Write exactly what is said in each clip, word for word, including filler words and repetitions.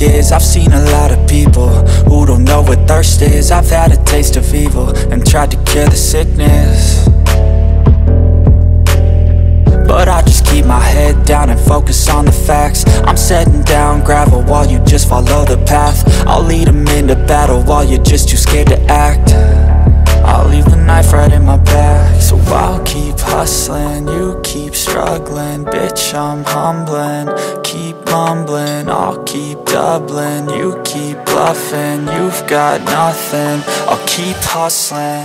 Is. I've seen a lot of people who don't know what thirst is. I've had a taste of evil and tried to cure the sickness, but I just keep my head down and focus on the facts. I'm setting down gravel while you just follow the path. I'll lead them into battle while you're just too scared to act. I'll leave the knife right in my back. So I'll keep hustling, you keep struggling. Bitch, I'm humbling, keep mumbling. I'll keep doubling, you keep bluffing. You've got nothing, I'll keep hustling.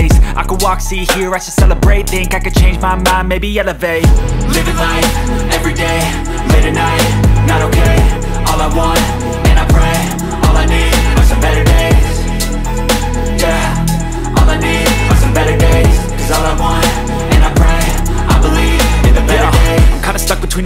I could walk, see, hear, I should celebrate. Think I could change my mind, maybe elevate. Living life, every day, late at night, not okay. All I want, and I pray, all I need are some better days. Yeah, all I need are some better days. Cause all I want, and I pray, I believe in the better days. Kinda stuck between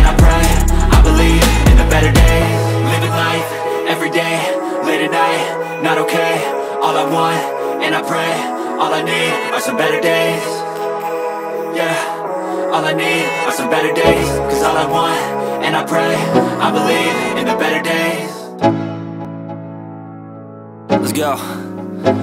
and I pray, I believe in the better days. Living life, every day, late at night, not okay. All I want, and I pray, all I need are some better days. Yeah, all I need are some better days. Cause all I want, and I pray, I believe in the better days. Let's go,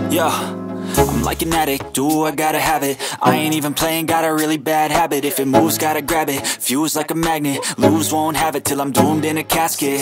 yeah. I'm like an addict, do I gotta have it. I ain't even playing, got a really bad habit. If it moves, gotta grab it, fuse like a magnet. Lose, won't have it till I'm doomed in a casket.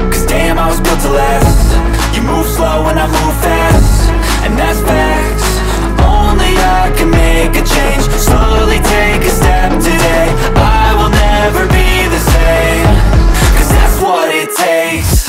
Cause damn, I was built to last. You move slow and I move fast, and that's facts. Only I can make a change. Slowly take a step today. I will never be the same, cause that's what it takes.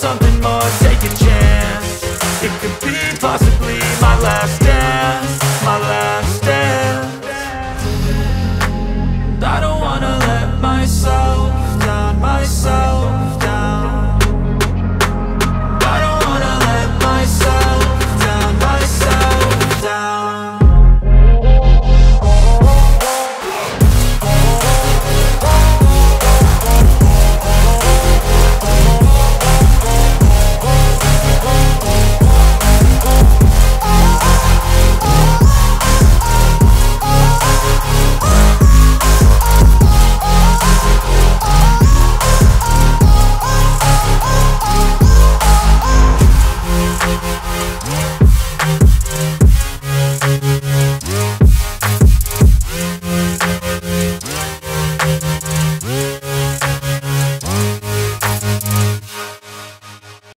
Something more, take a chance. It could be possibly my last day.